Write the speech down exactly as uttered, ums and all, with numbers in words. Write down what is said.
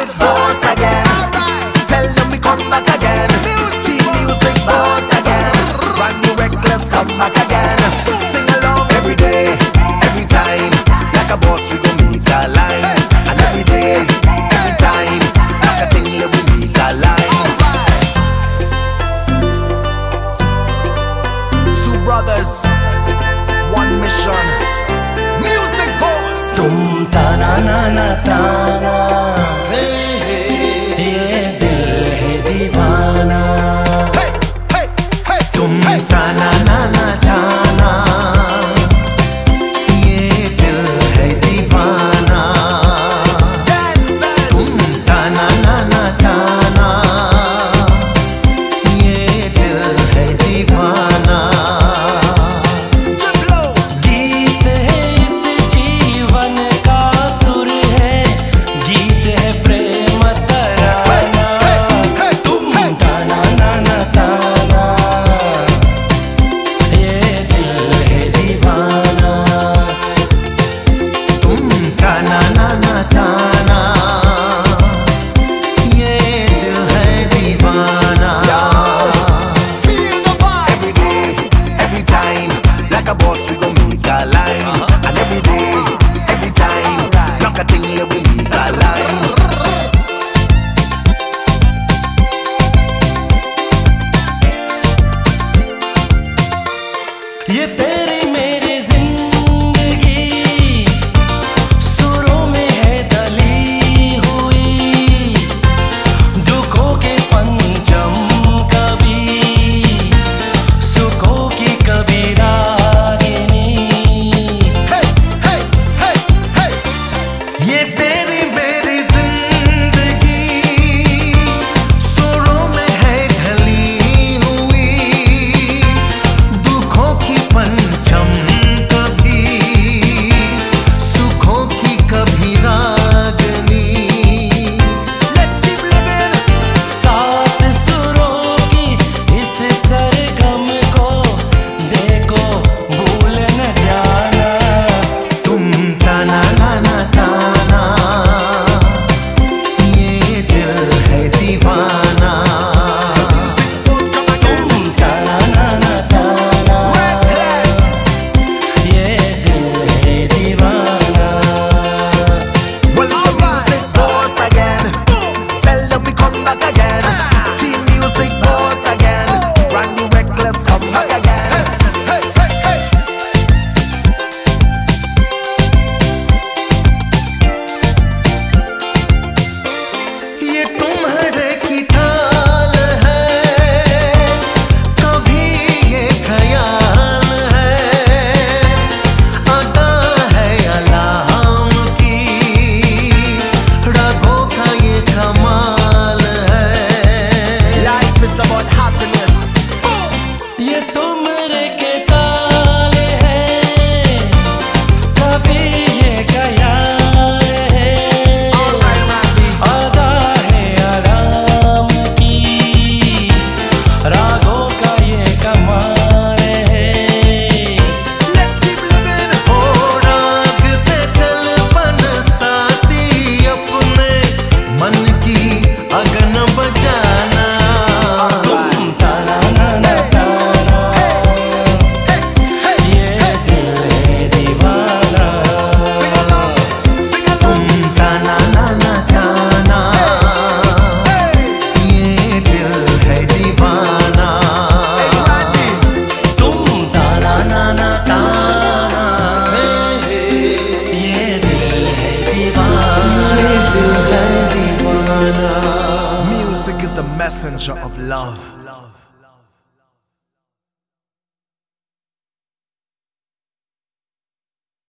music boss again. Tell them we come back again. See music boss again. Randy Recklez come back again. Sing along every day, every time. Like a boss we go make a line. And every day, every time. Like a thing that we make a line. Two brothers, one mission. Music boss. Tum ta na na na ta na. ये तेरी मेरी जिंदगी सुरों में है डली हुई, दुखों के पंचम कभी सुखों की कभी Ragini. hey, hey, hey, hey. ये तेरी मेरी जिंदगी सुरों में है ढली हुई, दुखों की messenger of love.